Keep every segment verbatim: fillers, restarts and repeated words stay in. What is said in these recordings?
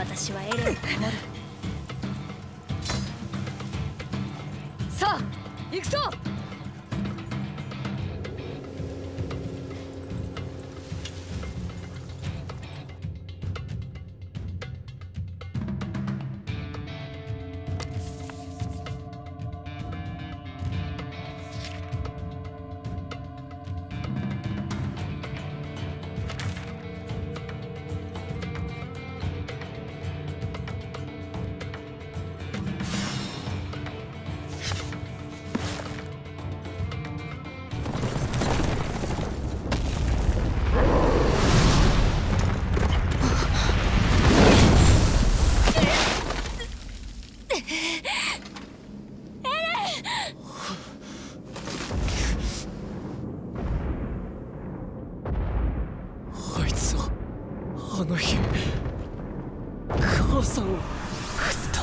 私はエレンを守る。さあ行くぞ。あの日母さんを撃った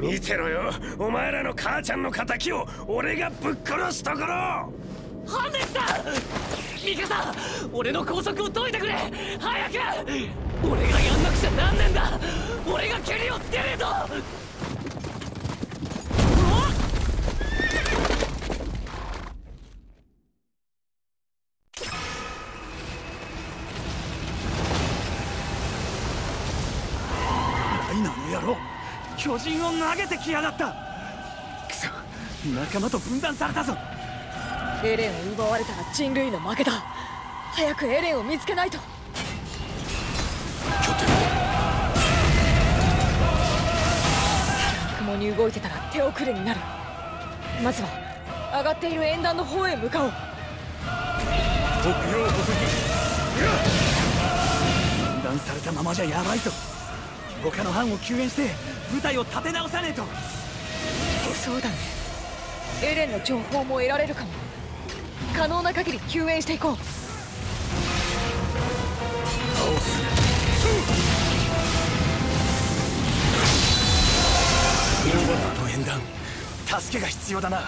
見てろよ、お前らの母ちゃんの敵を俺がぶっ殺すところ。ハンデスさん、ミカさん、俺の拘束を解いてくれ。早く。俺がやんなくちゃなんねんだ。俺がケリをつけねえと。巨人を投げてきやがった。くそ、仲間と分断されたぞ。エレンを奪われたら人類の負けだ。早くエレンを見つけないと。拠点共に動いてたら手遅れになる。まずは上がっている演壇の方へ向かおう。目標を捕捉。分断されたままじゃやばいぞ。他の班を救援して部隊を立て直さねえと。そうだね、エレンの情報も得られるかも。可能な限り救援していこう。倒す、うん、あの演壇、助けが必要だな。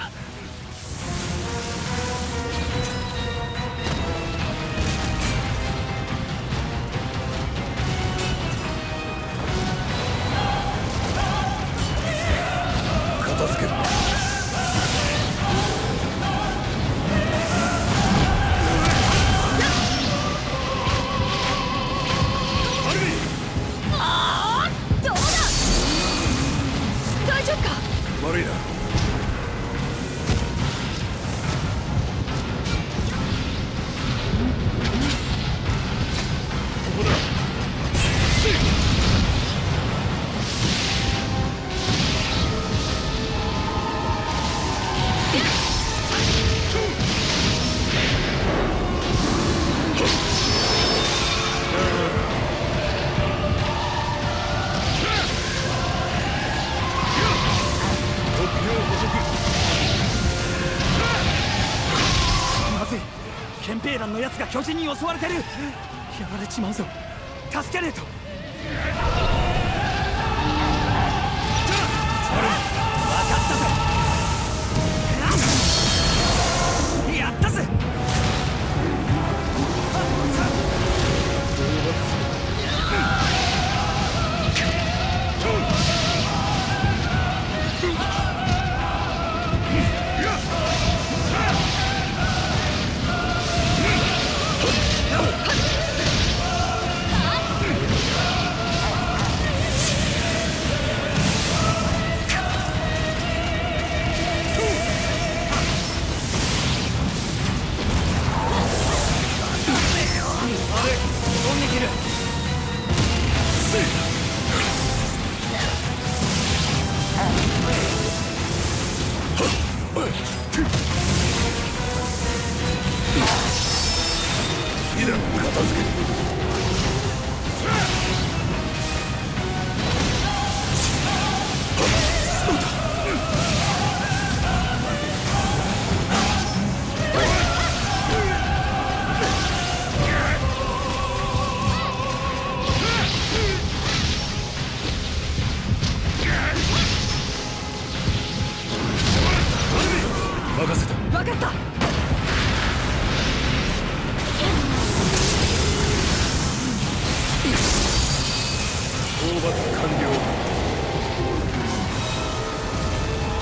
のやつが巨人に襲われてる。やられちまうぞ。助けねえと。分かったぜ。やったぜ。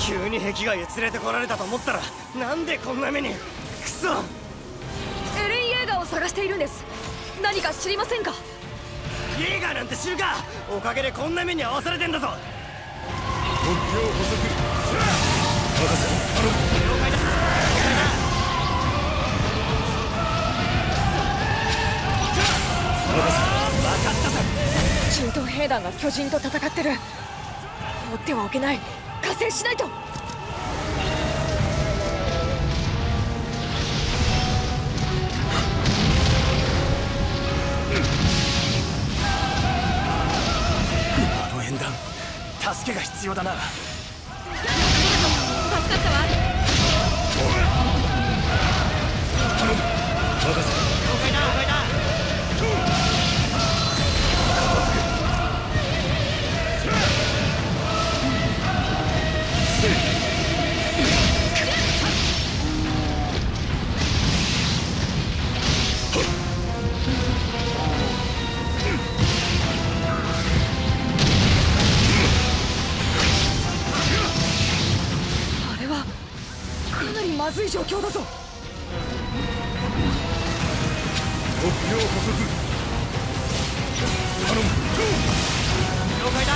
急に壁外へ連れてこられたと思ったら、なんでこんな目に。クソ。エレン・イェーガーを探しているんです。何か知りませんか？イェーガーなんて知るか。おかげでこんな目に遭わされてんだぞ。補足。博士、あの了解だ。博士、分かったぞ。中東兵団が巨人と戦ってる。放ってはおけない。加勢しないと。あの兵団、助けが必要だな。助かったわ。まずい状況だぞ。目標捕捉。頼む。了解だ。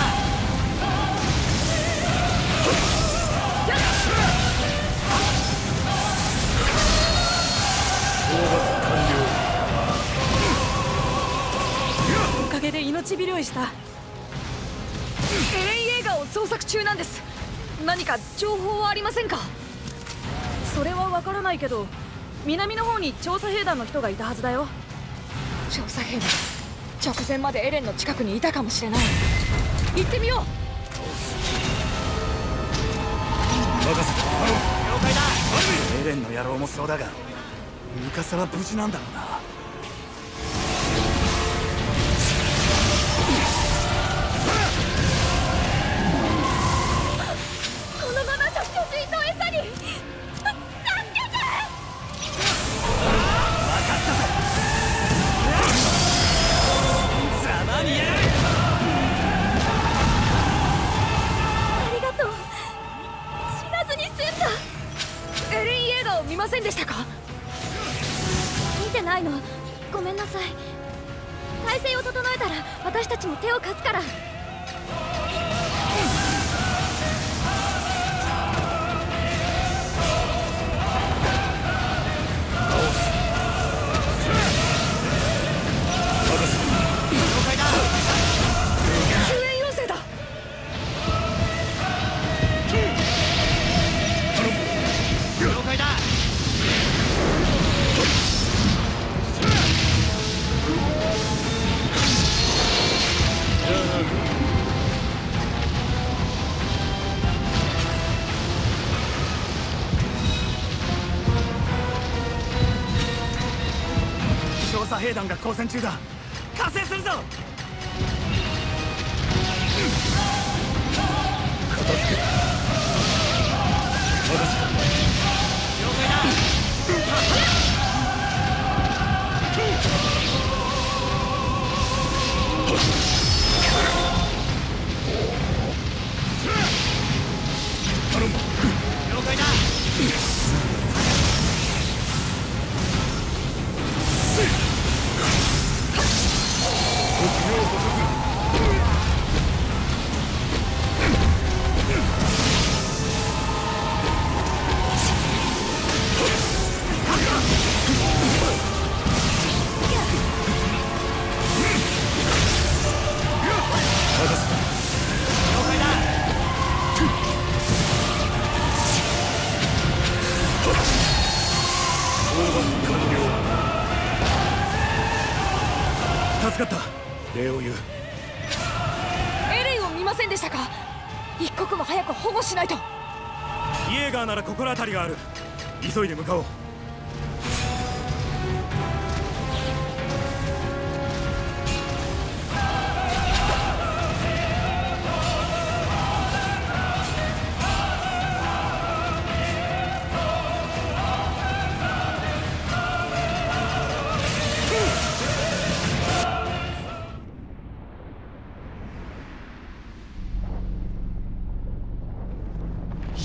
おかげで命拾いした。エレン・イェーガーを捜索中なんです。何か情報はありませんか？それは分からないけど、南の方に調査兵団の人がいたはずだよ。調査兵団、直前までエレンの近くにいたかもしれない。行ってみよう。任せて。了解だ。エレンの野郎もそうだが、ミカサは無事なんだろうな。このままだと巨人と餌に。見ませんでしたか？見てないの。ごめんなさい。体勢を整えたら私たちも手を貸すから。兵団が交戦中だ。加勢するぞ。片付け。了解だ。了解だ。助かった。礼を言う。エレンを見ませんでしたか？一刻も早く保護しないと。イェーガーなら心当たりがある。急いで向かおう。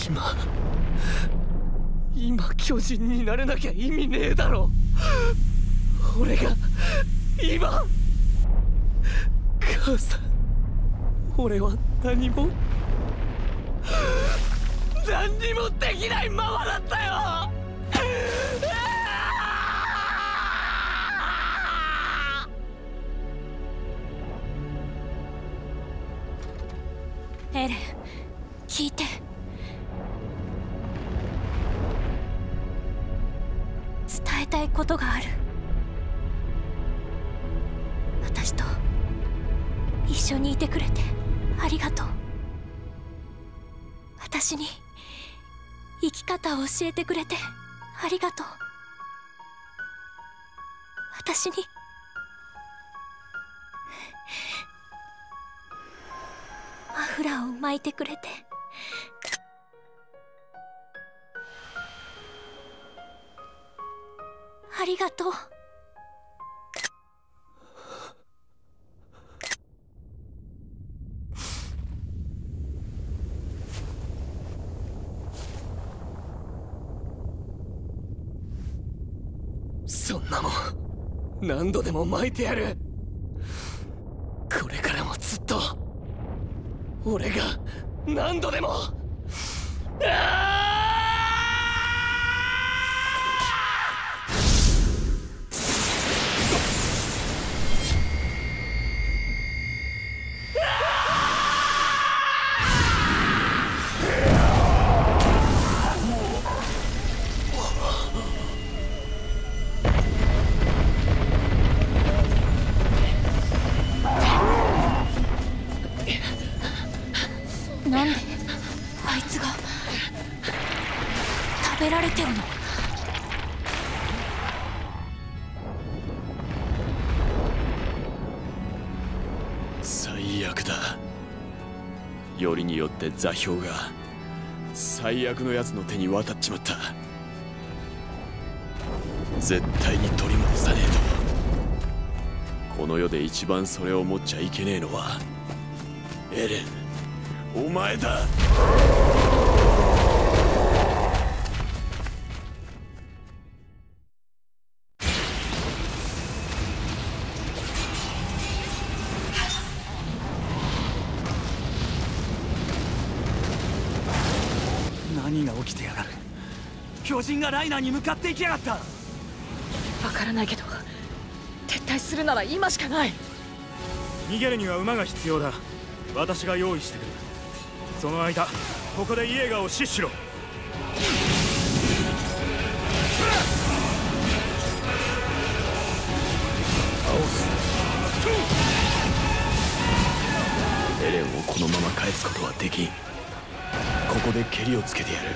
今今巨人になれなきゃ意味ねえだろ。俺が今、母さん、俺は何も何にもできないままだったよ。エレン、聞いて。伝えたいことがある。私と一緒にいてくれてありがとう。私に生き方を教えてくれてありがとう。私にマフラーを巻いてくれて。ありがとう。そんなもん何度でも巻いてやる。これからもずっと俺が何度でも。ああ、なんであいつが食べられてるの？最悪だ。よりによって座標が最悪のやつの手に渡っちまった。絶対に取り戻さねえと。この世で一番それを持っちゃいけねえのはエレン、お前だ。何が起きてやがる。巨人がライナーに向かっていきやがった。わからないけど撤退するなら今しかない。逃げるには馬が必要だ。私が用意してくる。その間、ここでイエーガーを死守しろ。エレンをこのまま返すことはできん。ここで蹴りをつけてやる。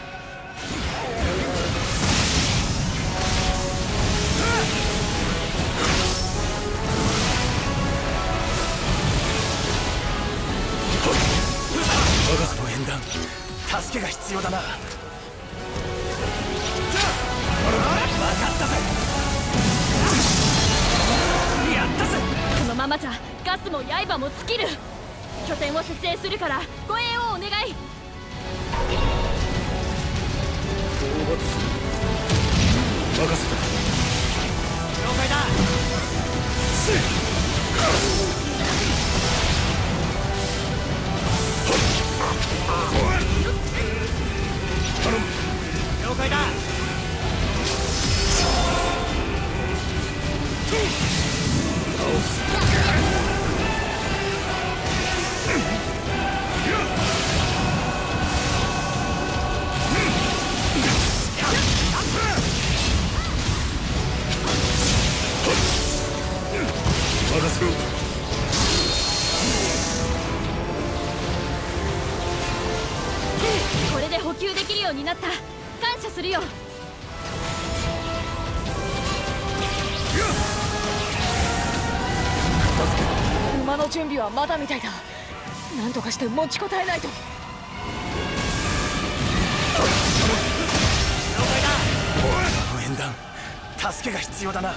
我が子の縁談、助けが必要だな。分かったぜ。やったぜ。このままじゃガスも刃も尽きる。拠点を設営するから護衛をお願い。討伐任せた。了解だ。せい了解だ。任せろ。これで補給できるようになった。感謝するよ。馬の準備はまだみたいだ。なんとかして持ちこたえないと。了解だ。縁談、助けが必要だな。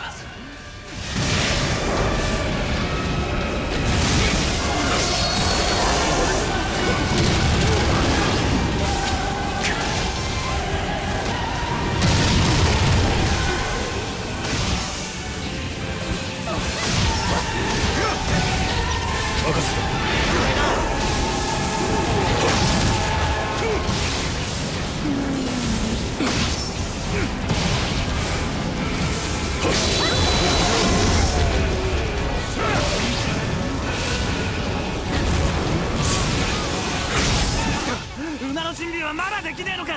の審理はまだできねえのか。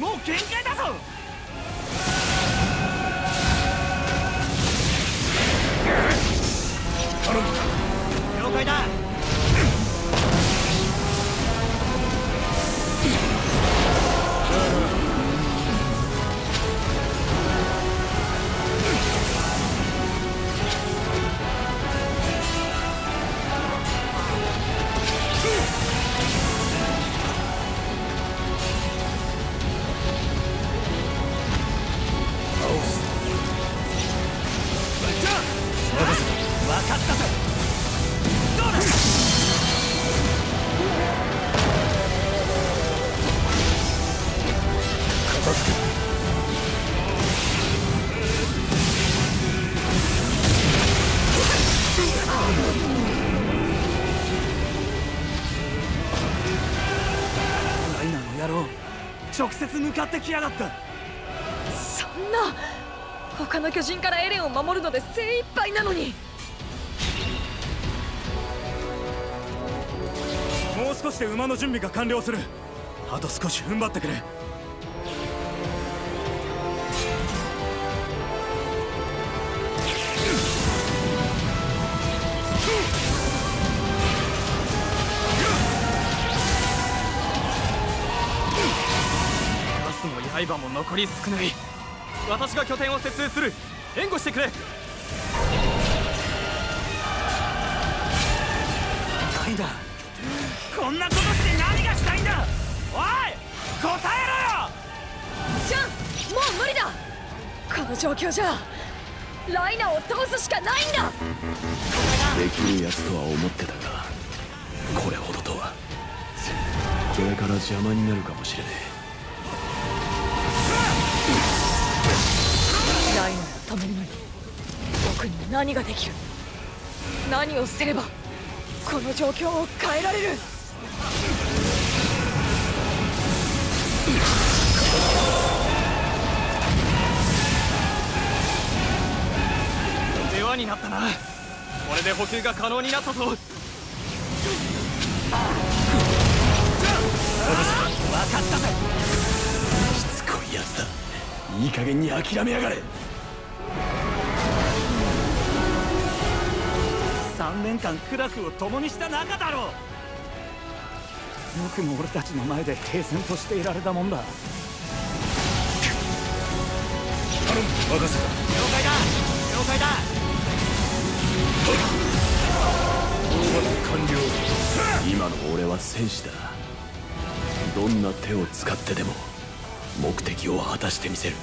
もう限界だぞ。頼む。了解だ。直接向かってきやがった。そんな他の巨人からエレンを守るので精一杯なのに。もう少しで馬の準備が完了する。あと少し踏ん張ってくれ。刃も残り少ない。私が拠点を設営する。援護してくれ。ダイダ、こんなことして何がしたいんだ。おい、答えろよ。ジャン、もう無理だ。この状況じゃライナを倒すしかないんだ。できるやつとは思ってたが、これほどとは。これから邪魔になるかもしれねえ。ライナーを止めるのに僕に何ができる。何をすればこの状況を変えられる。世話になったな。これで補給が可能になったぞ。分かったぜ。しつこいやつだ。いい加減に諦めやがれ。さんねんかん苦楽を共にした仲だろう。よくも俺たちの前で平然としていられたもんだ。頼む、任せた。了解だ、了解だ。大技完了。今の俺は戦士だ。どんな手を使ってでも目的を果たしてみせる。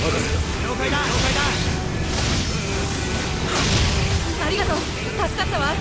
了解だ。了解だ。ありがとう。助かったわ。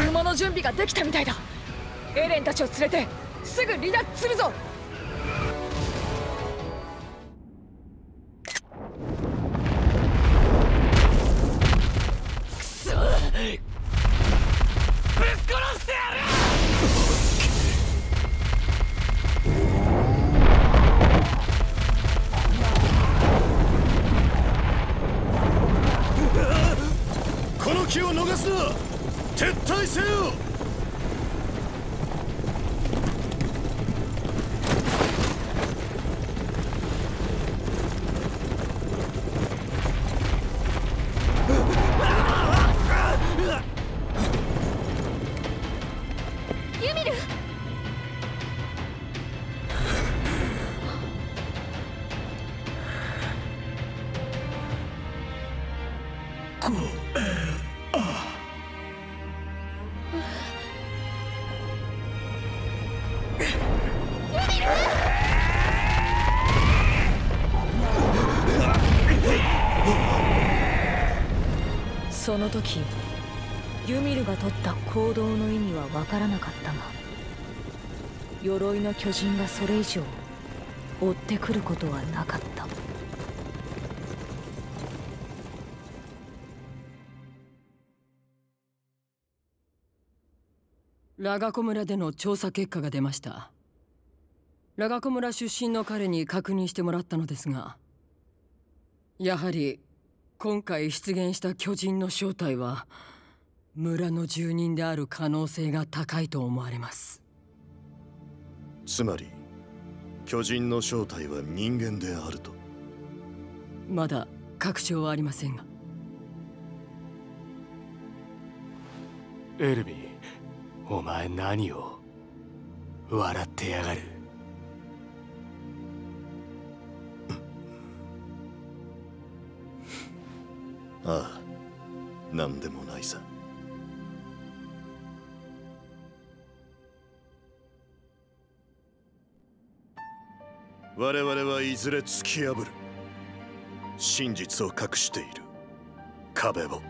車の準備ができたみたいだ。エレンたちを連れてすぐ離脱するぞ。くそ、ぶっ殺してやる。この機を逃すな。撤退せよ。 その時ユミルが取った行動の意味は分からなかったが、鎧の巨人がそれ以上追ってくることはなかった。ラガコ村での調査結果が出ました。ラガコ村出身の彼に確認してもらったのですが、やはり 今回出現した巨人の正体は村の住人である可能性が高いと思われます。つまり巨人の正体は人間であると。まだ確証はありませんが。エルヴィン、お前何を笑ってやがる。 ああ、なんでもないさ。我々はいずれ突き破る。真実を隠している壁を。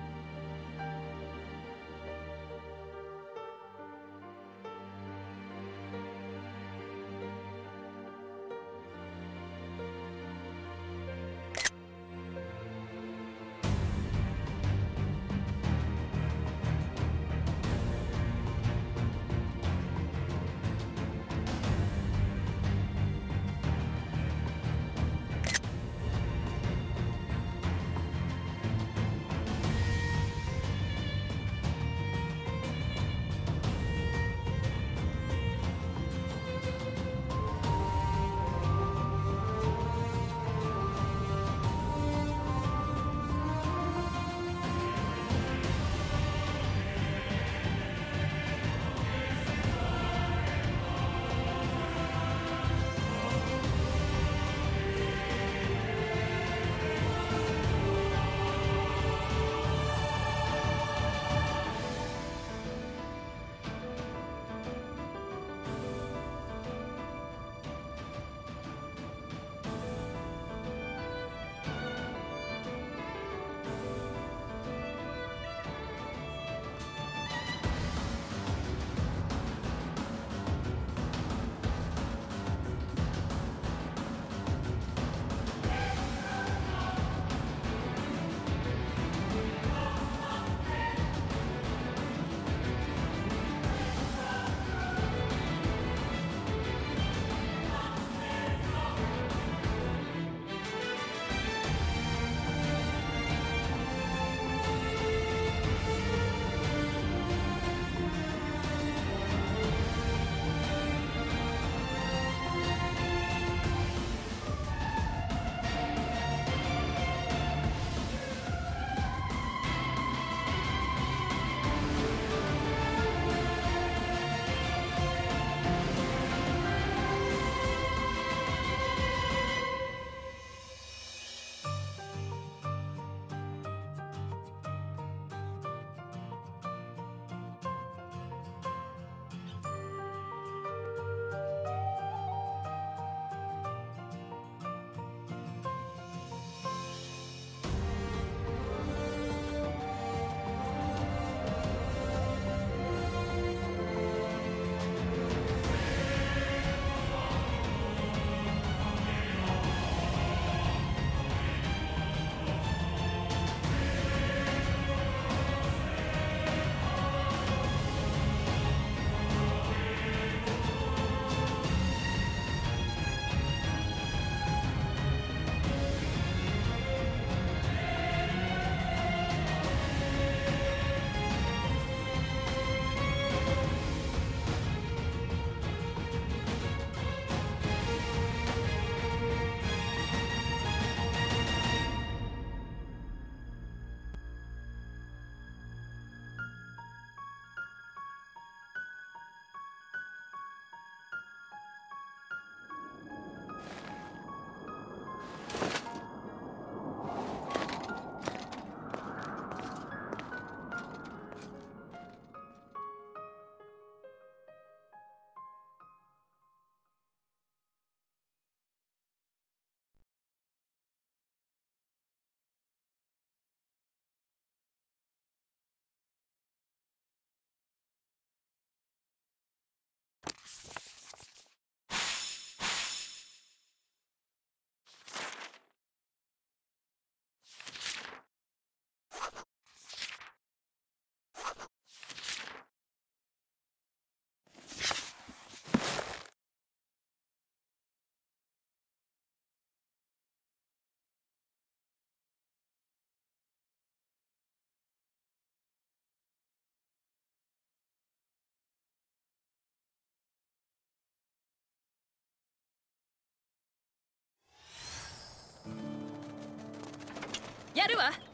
やるわ。